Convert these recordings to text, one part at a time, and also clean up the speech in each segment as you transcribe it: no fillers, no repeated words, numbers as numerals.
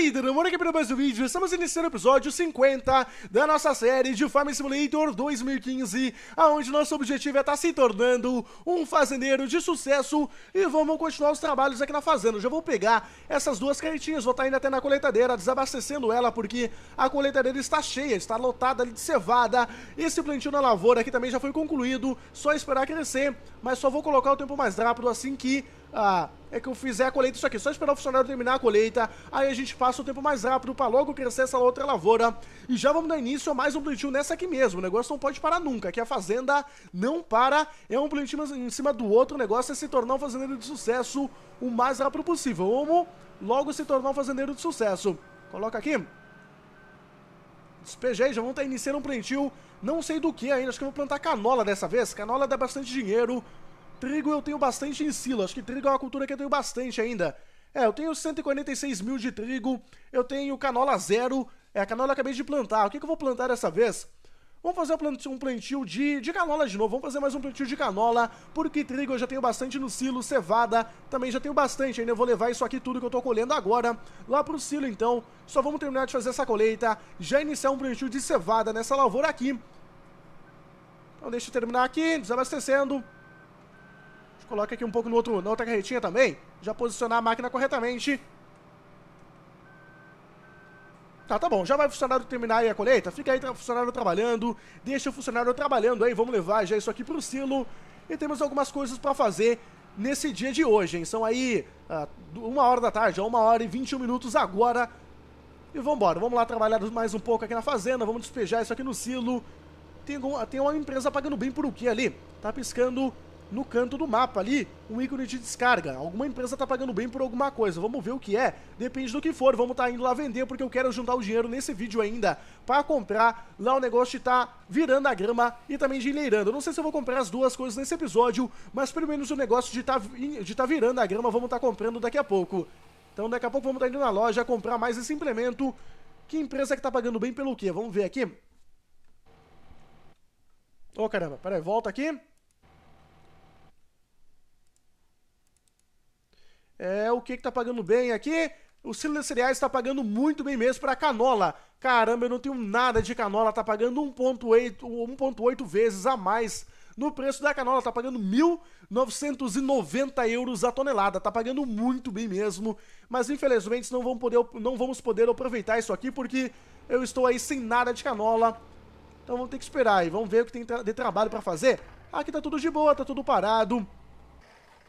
aí, tudo bom? Aqui para mais um vídeo. Estamos iniciando o episódio 50 da nossa série de Farming Simulator 2015, onde nosso objetivo é estar se tornando um fazendeiro de sucesso. E vamos continuar os trabalhos aqui na fazenda. Eu já vou pegar essas duas carretinhas, vou estar indo até na colheitadeira, desabastecendo ela, porque a colheitadeira está cheia, está lotada ali de cevada. Esse plantio na lavoura aqui também já foi concluído, só esperar crescer, mas só vou colocar o tempo mais rápido assim que... é que eu fizer a colheita, isso aqui, só esperar o funcionário terminar a colheita. Aí a gente passa o tempo mais rápido pra logo crescer essa outra lavoura. E já vamos dar início a mais um plantio nessa aqui mesmo. O negócio não pode parar nunca, que a fazenda não para. É um plantio em cima do outro, o negócio é se tornar um fazendeiro de sucesso o mais rápido possível. Vamos logo se tornar um fazendeiro de sucesso. Coloca aqui. Despejei, já vamos estar iniciando um plantio. Não sei do que ainda, acho que eu vou plantar canola dessa vez. Canola dá bastante dinheiro. Trigo eu tenho bastante em silo, acho que trigo é uma cultura que eu tenho bastante ainda. É, eu tenho 146 mil de trigo, eu tenho canola zero, a canola eu acabei de plantar. O que eu vou plantar dessa vez? Vamos fazer um plantio de canola de novo, vamos fazer mais um plantio de canola, porque trigo eu já tenho bastante no silo, cevada também já tenho bastante, ainda eu vou levar isso aqui tudo que eu tô colhendo agora lá pro silo então. Só vamos terminar de fazer essa colheita, já iniciar um plantio de cevada nessa lavoura aqui. Então deixa eu terminar aqui, desabastecendo. Coloca aqui um pouco no outro, na outra carretinha também. Já posicionar a máquina corretamente. Tá bom. Já vai o funcionário terminar aí a colheita. Fica aí o funcionário trabalhando. Deixa o funcionário trabalhando aí. Vamos levar já isso aqui pro silo. E temos algumas coisas pra fazer nesse dia de hoje, hein? São aí 1h da tarde, 1h e 21 minutos agora. E vambora. Vamos lá trabalhar mais um pouco aqui na fazenda. Vamos despejar isso aqui no silo. Tem uma empresa pagando bem por o quê ali? Tá piscando... no canto do mapa ali, um ícone de descarga. Alguma empresa tá pagando bem por alguma coisa. Vamos ver o que é, depende do que for. Vamos tá indo lá vender, porque eu quero juntar o dinheiro nesse vídeo ainda pra comprar lá o negócio de tá virando a grama e também de enleirando. Eu não sei se eu vou comprar as duas coisas nesse episódio, mas pelo menos o negócio de tá virando a grama vamos tá comprando daqui a pouco. Então daqui a pouco vamos tá indo na loja comprar mais esse implemento. Que empresa que tá pagando bem pelo quê? Vamos ver aqui. Ô caramba, peraí, volta aqui. É, o que tá pagando bem aqui? O silo de cereais tá pagando muito bem mesmo pra canola. Caramba, eu não tenho nada de canola. Tá pagando 1.8 vezes a mais no preço da canola. Tá pagando 1.990 euros a tonelada. Tá pagando muito bem mesmo. Mas infelizmente não vamos poder aproveitar isso aqui, porque eu estou aí sem nada de canola. Então vamos ter que esperar aí. Vamos ver o que tem de trabalho pra fazer. Aqui tá tudo de boa, tá tudo parado.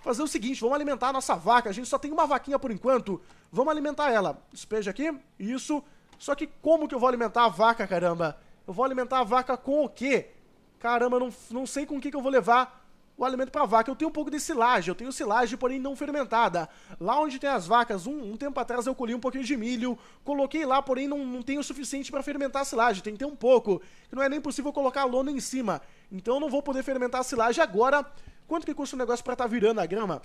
Fazer o seguinte, vamos alimentar a nossa vaca. A gente só tem uma vaquinha por enquanto. Vamos alimentar ela. Despeja aqui. Isso. Só que como que eu vou alimentar a vaca, caramba? Eu vou alimentar a vaca com o quê? Caramba, não sei com o que eu vou levar o alimento pra vaca. Eu tenho um pouco de silagem. Eu tenho silagem, porém não fermentada. Lá onde tem as vacas, um tempo atrás eu colhi um pouquinho de milho. Coloquei lá, porém não tenho o suficiente pra fermentar a silagem. Tem que ter um pouco. Não é nem possível colocar a lona em cima. Então eu não vou poder fermentar a silagem agora. Quanto que custa o negócio pra tá virando a grama?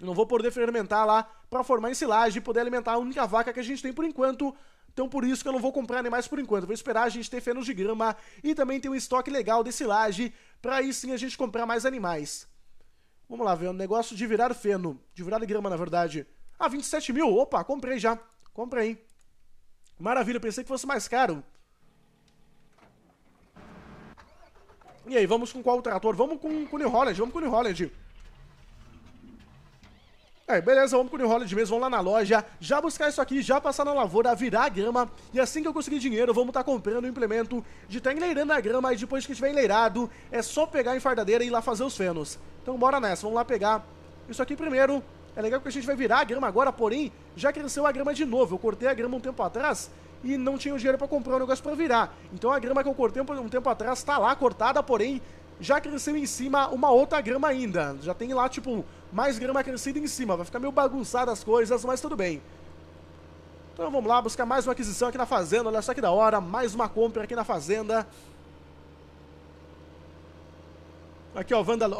Eu não vou poder fermentar lá pra formar ensilagem e poder alimentar a única vaca que a gente tem por enquanto. Então por isso que eu não vou comprar animais por enquanto. Vou esperar a gente ter fênix de grama e também ter um estoque legal de silagem pra aí sim a gente comprar mais animais. Vamos lá ver, o negócio de virar feno. De virar grama, na verdade. Ah, 27 mil? Opa, comprei já. Comprei. Maravilha, pensei que fosse mais caro. E aí, vamos com qual trator? Vamos com o New Holland, vamos com o New Holland. É, beleza, vamos com o New Holland mesmo, vamos lá na loja, já buscar isso aqui, já passar na lavoura, virar a grama. E assim que eu conseguir dinheiro, vamos estar comprando o implemento de estar enleirando a grama. E depois que estiver enleirado, é só pegar a enfardadeira e ir lá fazer os fenos. Então bora nessa, vamos lá pegar isso aqui primeiro. É legal que a gente vai virar a grama agora, porém, já cresceu a grama de novo. Eu cortei a grama um tempo atrás e não tinha o dinheiro pra comprar um negócio pra virar. Então a grama que eu cortei um tempo atrás tá lá cortada, porém já cresceu em cima uma outra grama ainda. Já tem lá, tipo, mais grama crescida em cima. Vai ficar meio bagunçado as coisas, mas tudo bem. Então vamos lá, buscar mais uma aquisição aqui na fazenda. Olha só que da hora, mais uma compra aqui na fazenda. Aqui, ó, ó, o vândalo,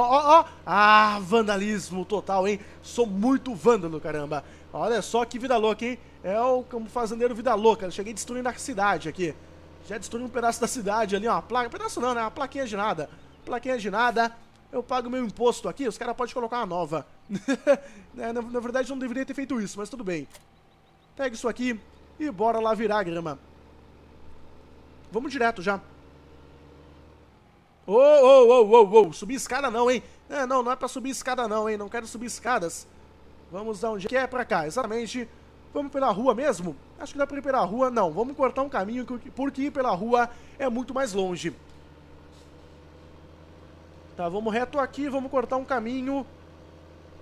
ó, ó. Ah, vandalismo total, hein? Sou muito vândalo, caramba. Olha só que vida louca, hein? É o fazendeiro vida louca. Eu cheguei destruindo a cidade aqui. Já destruí um pedaço da cidade ali, ó. A placa... Pedaço não, né? Uma plaquinha de nada. Plaquinha de nada. Eu pago meu imposto aqui. Os caras podem colocar uma nova. Na verdade, eu não deveria ter feito isso, mas tudo bem. Pega isso aqui e bora lá virar a grama. Vamos direto já. Subir escada não, hein? Não é pra subir escada não, hein? Não quero subir escadas. Vamos dar onde que é pra cá, exatamente. Vamos pela rua mesmo? Acho que dá pra ir pela rua. Não, vamos cortar um caminho, porque ir pela rua é muito mais longe. Tá, vamos reto aqui, vamos cortar um caminho.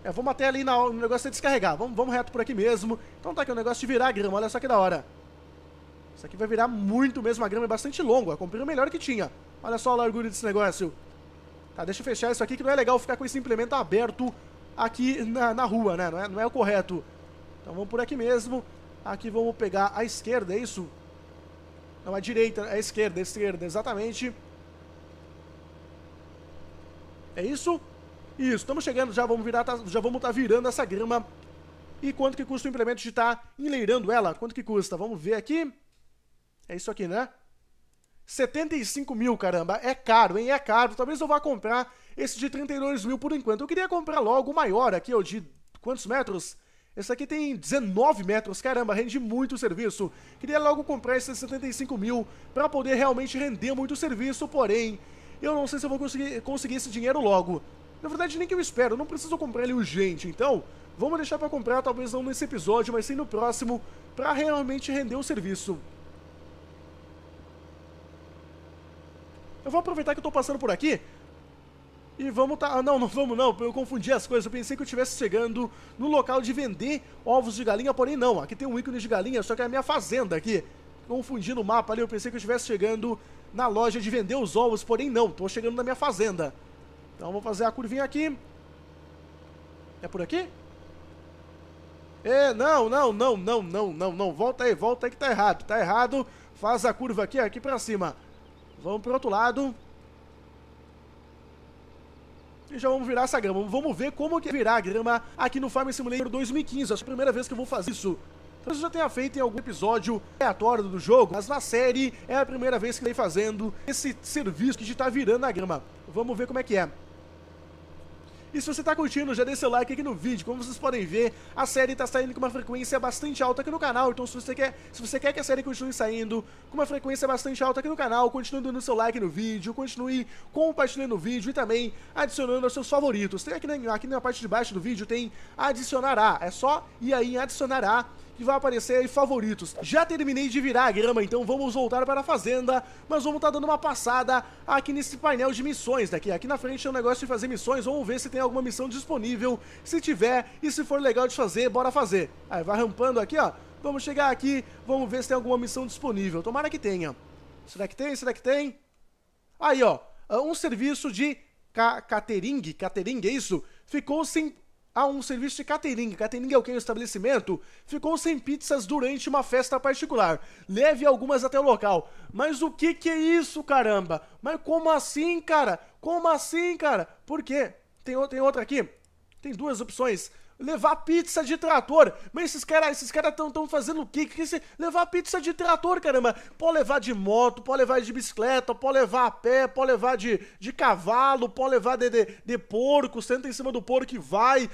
É, vamos até ali no negócio de descarregar. Vamos reto por aqui mesmo. Então tá aqui o negócio de virar a grama, olha só que da hora. Isso aqui vai virar muito mesmo, a grama é bastante longa. Eu comprei o melhor que tinha. Olha só a largura desse negócio. Tá, deixa eu fechar isso aqui, que não é legal ficar com esse implemento aberto aqui na rua, né? Não é o correto. Então vamos por aqui mesmo. Aqui vamos pegar a esquerda, é isso? Não, a direita, a esquerda, exatamente. É isso? Isso, estamos chegando, já vamos estar virando essa grama. E quanto que custa o implemento de estar enleirando ela? Quanto que custa? Vamos ver aqui. É isso aqui, né? 75 mil, caramba. É caro, hein? É caro. Talvez eu vá comprar esse de 32 mil por enquanto. Eu queria comprar logo o maior aqui, ó, de quantos metros? Esse aqui tem 19 metros, caramba, rende muito serviço. Queria logo comprar esse de 75 mil pra poder realmente render muito serviço, porém... eu não sei se eu vou conseguir esse dinheiro logo. Na verdade, nem que eu espero, eu não preciso comprar ele urgente, então... vamos deixar pra comprar, talvez não nesse episódio, mas sim no próximo, pra realmente render o serviço. Eu vou aproveitar que eu tô passando por aqui... e vamos tá... Não, eu confundi as coisas, eu pensei que eu estivesse chegando no local de vender ovos de galinha, porém não. Aqui tem um ícone de galinha, só que é a minha fazenda aqui. Confundi no mapa ali, eu pensei que eu estivesse chegando na loja de vender os ovos, porém não. Tô chegando na minha fazenda. Então vou fazer a curvinha aqui. É por aqui? Não. Volta aí que tá errado. Tá errado. Faz a curva aqui pra cima. Vamos pro outro lado. E já vamos virar essa grama. Vamos ver como que é virar a grama aqui no Farming Simulator 2015. Acho que é a primeira vez que eu vou fazer isso. Talvez eu já tenha feito em algum episódio aleatório do jogo, mas na série é a primeira vez que eu estou fazendo esse serviço que está virando a grama. Vamos ver como é que é. E se você está curtindo, já deixa seu like aqui no vídeo. Como vocês podem ver, a série está saindo com uma frequência bastante alta aqui no canal. Então se você quer que a série continue saindo com uma frequência bastante alta aqui no canal, continue dando seu like no vídeo, continue compartilhando o vídeo e também adicionando aos seus favoritos. Tem aqui na parte de baixo do vídeo, tem adicionará. É só ir aí em adicionará, que vai aparecer aí favoritos. Já terminei de virar a grama, então vamos voltar para a fazenda, mas vamos estar dando uma passada aqui nesse painel de missões daqui. Aqui na frente é um negócio de fazer missões, vamos ver se tem alguma missão disponível. Se tiver, e se for legal de fazer, bora fazer. Aí vai rampando aqui, ó. Vamos chegar aqui, vamos ver se tem alguma missão disponível. Tomara que tenha. Será que tem? Será que tem? Aí, ó. Um serviço de catering, é isso? Ficou sem... um serviço de catering. Catering é o que? O estabelecimento ficou sem pizzas durante uma festa particular. Leve algumas até o local. Mas o que é isso, caramba? Mas como assim, cara? Como assim, cara? Por quê? Tem outra aqui. Tem duas opções. Levar pizza de trator. Mas esses caras estão fazendo o quê? Levar pizza de trator, caramba. Pode levar de moto, pode levar de bicicleta, pode levar a pé, pode levar de cavalo, pode levar de porco. Senta em cima do porco e vai.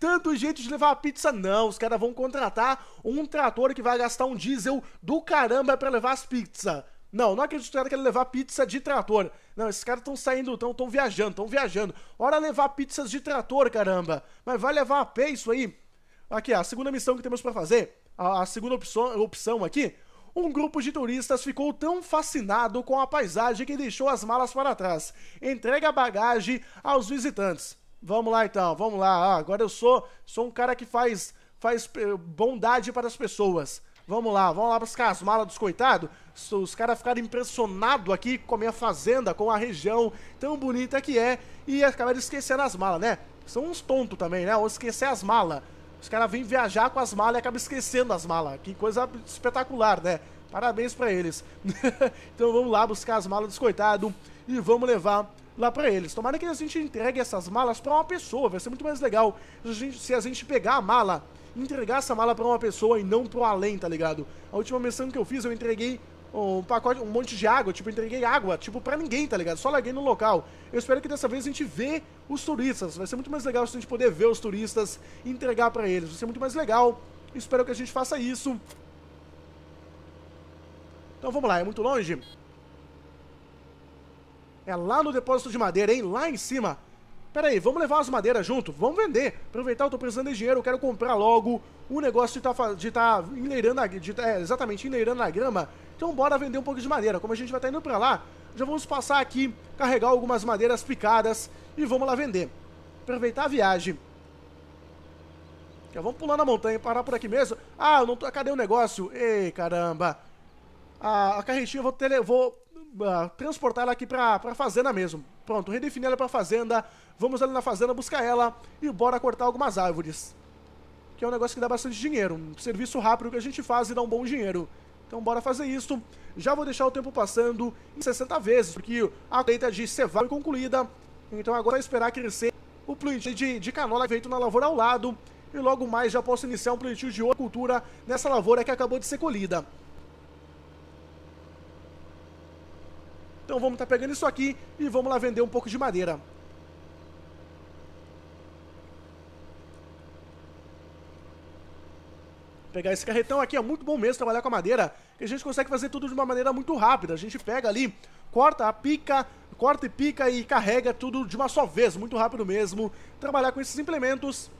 Tanto jeito de levar a pizza. Não, os caras vão contratar um trator que vai gastar um diesel do caramba pra levar as pizzas. Não acredito que ele levar pizza de trator. Não, esses caras estão saindo, estão viajando. Ora levar pizzas de trator, caramba. Mas vai levar a pé isso aí. Aqui, a segunda missão que temos pra fazer, a segunda opção aqui. Um grupo de turistas ficou tão fascinado com a paisagem que deixou as malas para trás. Entrega a bagagem aos visitantes. Vamos lá então, vamos lá. Agora eu sou um cara que faz bondade para as pessoas. Vamos lá buscar as malas dos coitados. Os caras ficaram impressionados aqui com a minha fazenda, com a região tão bonita que é, e acabaram esquecendo as malas, né? São uns tontos também, né? Ou esquecer as malas. Os caras vêm viajar com as malas e acabam esquecendo as malas. Que coisa espetacular, né? Parabéns pra eles. Então vamos lá buscar as malas dos coitados e vamos levar lá pra eles. Tomara que a gente entregue essas malas pra uma pessoa. Vai ser muito mais legal se a gente pegar a mala, entregar essa mala pra uma pessoa e não pro além, tá ligado? A última missão que eu fiz, eu entreguei um pacote, um monte de água, tipo, entreguei água, tipo, pra ninguém, tá ligado? Só larguei no local. Eu espero que dessa vez a gente vê os turistas. Vai ser muito mais legal se a gente poder ver os turistas e entregar pra eles. Vai ser muito mais legal Espero que a gente faça isso. Então vamos lá, é muito longe? É lá no depósito de madeira, hein? Lá em cima. Pera aí, vamos levar as madeiras junto? Vamos vender. Aproveitar, eu tô precisando de dinheiro, eu quero comprar logo. O negócio de tá enleirando a, exatamente, enleirando a grama. Então bora vender um pouco de madeira. Como a gente vai estar indo pra lá, já vamos passar aqui, carregar algumas madeiras picadas e vamos lá vender. Aproveitar a viagem. Vamos pular na montanha, parar por aqui mesmo. Ah, eu não tô... Cadê o negócio? Ei, caramba. A carretinha eu vou, transportar ela aqui pra fazenda mesmo. Pronto, redefinir ela pra fazenda. Vamos ali na fazenda buscar ela e bora cortar algumas árvores. Que é um negócio que dá bastante dinheiro. Um serviço rápido que a gente faz e dá um bom dinheiro. Então bora fazer isso. Já vou deixar o tempo passando em 60 vezes, porque a colheita de cevada foi concluída. Então agora é esperar crescer o plantio de canola feito na lavoura ao lado. E logo mais já posso iniciar um plantio de outra cultura nessa lavoura que acabou de ser colhida. Então vamos estar pegando isso aqui e vamos lá vender um pouco de madeira. Pegar esse carretão aqui é muito bom mesmo trabalhar com a madeira, que a gente consegue fazer tudo de uma maneira muito rápida. A gente pega ali, corta e pica e carrega tudo de uma só vez, muito rápido mesmo. Trabalhar com esses implementos.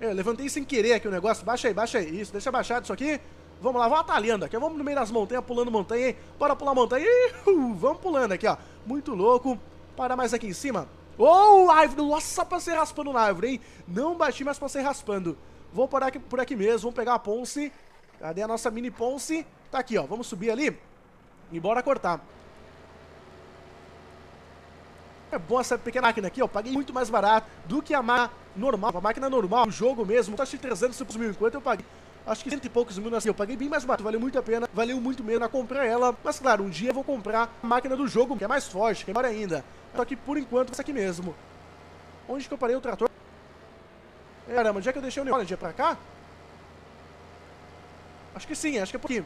Eu levantei sem querer aqui o negócio, baixa aí, isso, deixa abaixado isso aqui. Vamos lá, vamos atalhando aqui, vamos no meio das montanhas, pulando montanha, hein? Bora pular montanha, vamos pulando aqui, ó, muito louco. Parar mais aqui em cima. Oh, árvore, nossa, passei raspando na árvore, hein? Não bati, mas passei raspando. Vou parar aqui, por aqui mesmo, vamos pegar a ponce. Cadê a nossa mini ponce? Tá aqui, ó, vamos subir ali e bora cortar. É bom essa pequena máquina aqui, ó, paguei muito mais barato do que a máquina normal, o jogo mesmo, acho que 300 mil, enquanto eu paguei, acho que 100 e poucos mil, assim, eu paguei bem mais barato, valeu muito a pena, valeu muito mesmo a comprar ela, mas claro, um dia eu vou comprar a máquina do jogo, que é mais forte, que é maior ainda, só que por enquanto é essa aqui mesmo. Onde que eu parei o trator? Caramba, onde é que eu deixei o New Holland? É pra cá? Acho que sim, acho que é por aqui.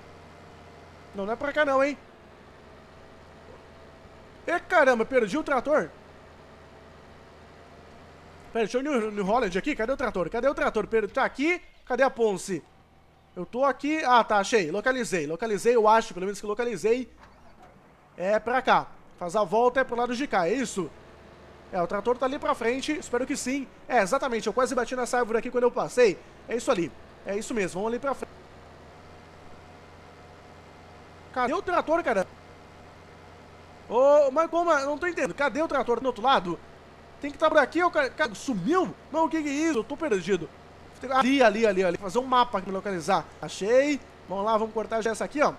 Não, não é pra cá não, hein? E caramba, perdi o trator. Pera, deixa eu New Holland aqui. Cadê o trator? Cadê o trator? Tá aqui. Cadê a ponce? Eu tô aqui. Ah, tá, achei. Localizei. Localizei, eu acho. Pelo menos que localizei. É pra cá. Faz a volta, é pro lado de cá. É isso? É, o trator tá ali pra frente. Espero que sim. É, exatamente. Eu quase bati nessa árvore aqui quando eu passei. É isso ali. É isso mesmo. Vamos ali pra frente. Cadê o trator, cara? Ô, mas como? Eu não tô entendendo. Cadê o trator do outro lado? Tem que estar por aqui, o cara sumiu? Não, o que é isso? Eu tô perdido. Ali, ali. Fazer um mapa aqui pra localizar. Achei. Vamos lá, vamos cortar já essa aqui, ó.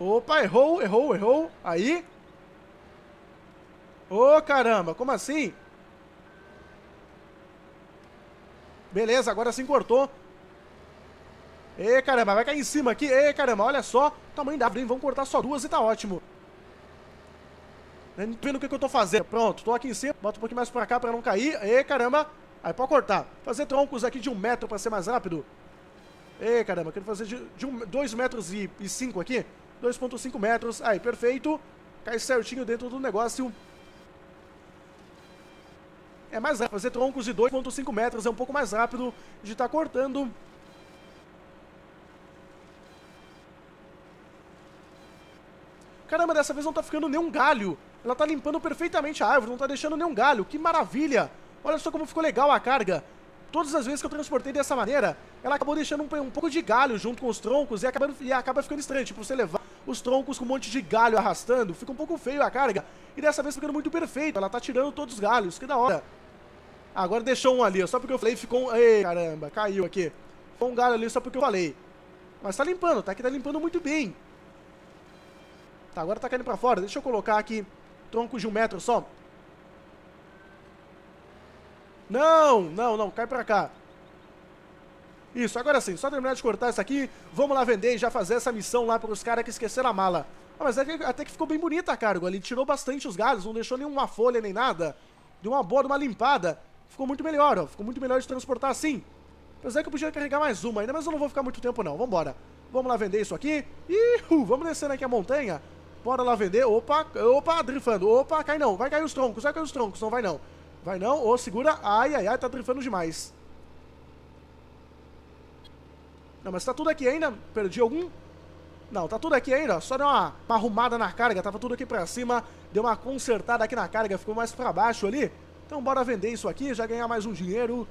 Opa, errou. Aí. Ô, caramba, como assim? Beleza, agora sim cortou. Ei, caramba, vai cair em cima aqui. Ei, caramba, olha só. Tamanho da árvore, hein? Vamos cortar só duas e tá ótimo. Não tô vendo o que eu tô fazendo. Pronto, tô aqui em cima. Bota um pouquinho mais pra cá pra não cair. Ei, caramba. Aí pode cortar. Fazer troncos aqui de 1 metro pra ser mais rápido. Ei, caramba, quero fazer de 2,5 metros aqui. 2,5 metros. Aí, perfeito. Cai certinho dentro do negócio. É mais rápido. Fazer troncos de 2,5 metros é um pouco mais rápido de estar cortando. Caramba, dessa vez não tá ficando nenhum galho. Ela tá limpando perfeitamente a árvore, não tá deixando nenhum galho. Que maravilha! Olha só como ficou legal a carga. Todas as vezes que eu transportei dessa maneira, ela acabou deixando um pouco de galho junto com os troncos e, acaba ficando estranho. Tipo, você levar os troncos com um monte de galho arrastando, fica um pouco feio a carga. E dessa vez ficando muito perfeito. Ela tá tirando todos os galhos, que da hora. Ah, agora deixou um ali, ó, só porque eu falei ficou um... Ei, caramba, caiu aqui. Ficou um galho ali só porque eu falei. Mas tá limpando, tá aqui, tá limpando muito bem. Tá, agora tá caindo pra fora. Deixa eu colocar aqui tronco de 1 metro só. Não. Cai pra cá. Isso, agora sim. Só terminar de cortar isso aqui. Vamos lá vender e já fazer essa missão lá pros caras que esqueceram a mala. Ah, mas até que ficou bem bonita a carga. Ele tirou bastante os galhos. Não deixou nenhuma folha nem nada. Deu uma boa, uma limpada. Ficou muito melhor, ó. Ficou muito melhor de transportar assim. Apesar que eu podia carregar mais uma ainda, mas eu não vou ficar muito tempo não. Vambora. Vamos lá vender isso aqui. Vamos descendo aqui a montanha. Bora lá vender. Opa, opa, drifando. Opa, cai não. Vai cair os troncos. Vai cair os troncos. Não vai não. Vai não. Ô, segura. Ai, ai, ai. Tá drifando demais. Não, mas tá tudo aqui ainda. Perdi algum? Não, tá tudo aqui ainda. Só deu uma arrumada na carga. Tava tudo aqui pra cima. Deu uma consertada aqui na carga. Ficou mais pra baixo ali. Então bora vender isso aqui. Já ganhar mais um dinheiro.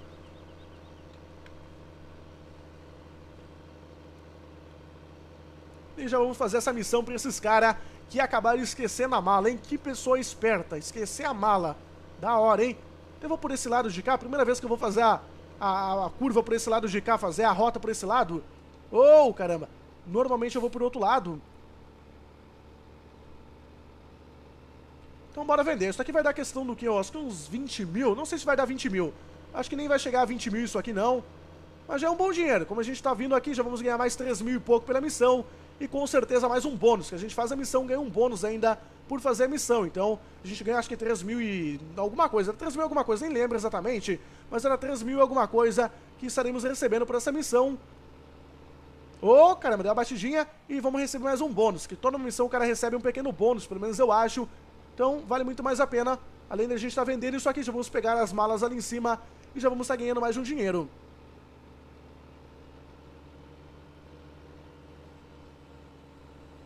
E já vamos fazer essa missão pra esses caras que acabaram esquecendo a mala, hein? Que pessoa esperta. Esquecer a mala. Da hora, hein? Eu vou por esse lado de cá. Primeira vez que eu vou fazer a curva por esse lado de cá. Fazer a rota por esse lado. Oh, caramba. Normalmente eu vou por outro lado. Então bora vender. Isso aqui vai dar questão do que? Eu acho que uns 20 mil. Não sei se vai dar 20 mil. Acho que nem vai chegar a 20 mil isso aqui, não. Mas já é um bom dinheiro. Como a gente tá vindo aqui, já vamos ganhar mais 3 mil e pouco pela missão. E com certeza mais um bônus, que a gente faz a missão, ganha um bônus ainda por fazer a missão. Então, a gente ganha acho que 3 mil e alguma coisa. Era 3 mil alguma coisa, nem lembro exatamente. Mas era 3 mil alguma coisa que estaremos recebendo por essa missão. Oh, caramba, deu uma batidinha e vamos receber mais um bônus. Que toda missão o cara recebe um pequeno bônus, pelo menos eu acho. Então, vale muito mais a pena. Além da gente estar vendendo isso aqui, já vamos pegar as malas ali em cima e já vamos estar ganhando mais um dinheiro.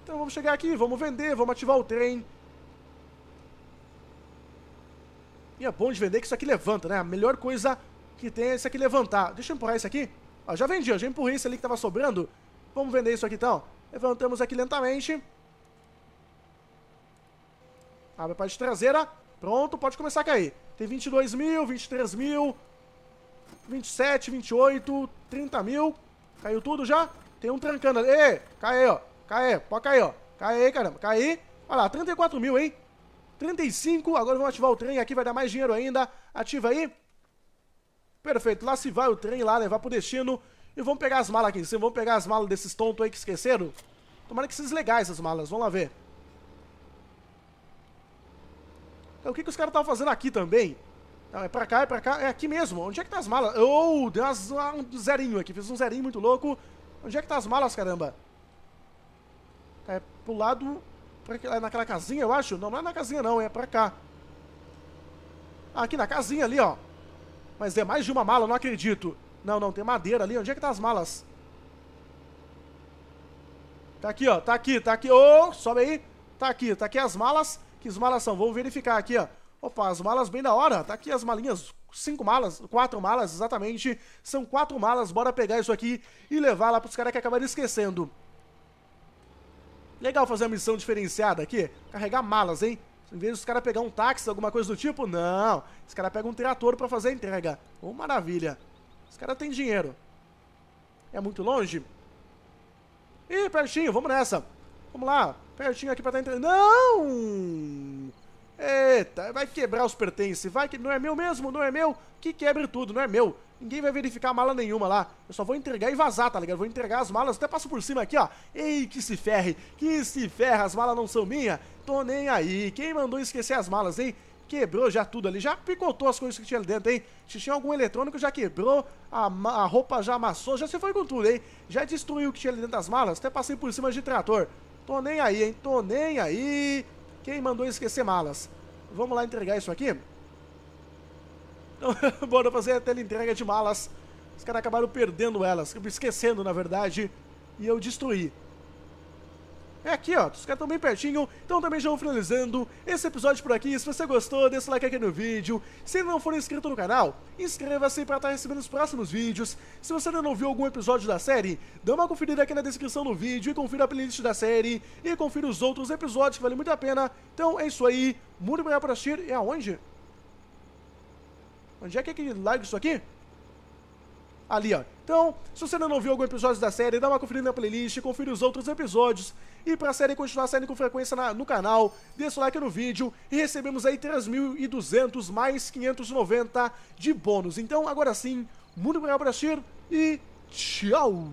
Então vamos chegar aqui, vamos vender, vamos ativar o trem. E é bom de vender que isso aqui levanta, né? A melhor coisa que tem é isso aqui levantar. Deixa eu empurrar isso aqui. Ó, já vendi, eu já empurrei isso ali que tava sobrando. Vamos vender isso aqui então. Levantamos aqui lentamente. Abre a parte traseira. Pronto, pode começar a cair. Tem 22 mil, 23 mil, 27, 28, 30 mil. Caiu tudo já? Tem um trancando ali. Ei, cai aí, ó. Cai, pode cair, ó. Cai aí, caramba. Cai. Olha lá, 34 mil, hein? 35. Agora vamos ativar o trem aqui, vai dar mais dinheiro ainda. Ativa aí. Perfeito. Lá se vai o trem lá, levar pro destino. E vamos pegar as malas aqui. Vocês vão pegar as malas desses tontos aí que esqueceram? Tomara que seja legal essas malas. Vamos lá ver. Então, o que os caras estavam fazendo aqui também? Não, é pra cá, é pra cá. É aqui mesmo. Onde é que tá as malas? Oh, deu um zerinho aqui. Fiz um zerinho muito louco. Onde é que tá as malas, caramba? É pro lado, é naquela casinha, eu acho. Não, não é na casinha não, é pra cá. Aqui na casinha ali, ó. Mas é mais de uma mala, eu não acredito. Não, não, tem madeira ali. Onde é que tá as malas? Tá aqui, ó, tá aqui, tá aqui. Ô, sobe aí. Tá aqui as malas. Que as malas são? Vamos verificar aqui, ó. Opa, as malas bem da hora. Tá aqui as malinhas, 4 malas, exatamente. São 4 malas, bora pegar isso aqui e levar lá pros caras que acabaram esquecendo. Legal fazer uma missão diferenciada aqui. Carregar malas, hein? Em vez dos caras pegar um táxi, alguma coisa do tipo, não. Os caras pegam um trator pra fazer a entrega. Oh, maravilha. Os caras têm dinheiro. É muito longe? Ih, pertinho, vamos nessa. Vamos lá, pertinho aqui pra estar entregando. Não! Eita, vai quebrar os pertences. Vai que não é meu mesmo, não é meu. Que quebre tudo, não é meu. Ninguém vai verificar mala nenhuma lá. Eu só vou entregar e vazar, tá ligado? Vou entregar as malas, até passo por cima aqui, ó. Ei, que se ferre, que se ferra. As malas não são minhas, tô nem aí. Quem mandou esquecer as malas, hein? Quebrou já tudo ali, já picotou as coisas que tinha ali dentro, hein? Se tinha algum eletrônico, já quebrou. A roupa já amassou, já se foi com tudo, hein? Já destruiu o que tinha ali dentro das malas. Até passei por cima de trator. Tô nem aí, hein? Tô nem aí. Quem mandou esquecer malas? Vamos lá entregar isso aqui. Bora fazer a teleentrega de malas. Os caras acabaram perdendo elas, esquecendo na verdade, e eu destruí. É aqui, ó, os caras estão bem pertinho. Então também já vou finalizando esse episódio por aqui. Se você gostou, deixa o like aqui no vídeo. Se não for inscrito no canal, inscreva-se para estar recebendo os próximos vídeos. Se você ainda não viu algum episódio da série, dá uma conferida aqui na descrição do vídeo e confira a playlist da série e confira os outros episódios que valem muito a pena. Então é isso aí, muito obrigado por assistir. E aonde? Onde é que ele larga isso aqui? Ali, ó. Então, se você ainda não viu algum episódio da série, dá uma conferida na playlist, confira os outros episódios. E pra série continuar saindo com frequência no canal, deixa o like no vídeo e recebemos aí 3.200 mais 590 de bônus. Então, agora sim, muito obrigado por assistir e tchau!